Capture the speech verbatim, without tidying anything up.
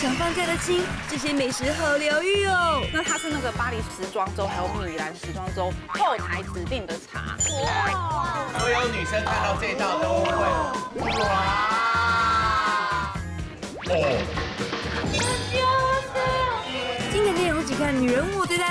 想放假的心，这些美食好疗愈哦。那它是那个巴黎时装周还有米兰时装周后台指定的茶，所有女生看到这道都会哇！哦，经典内容只看女人物，对吧？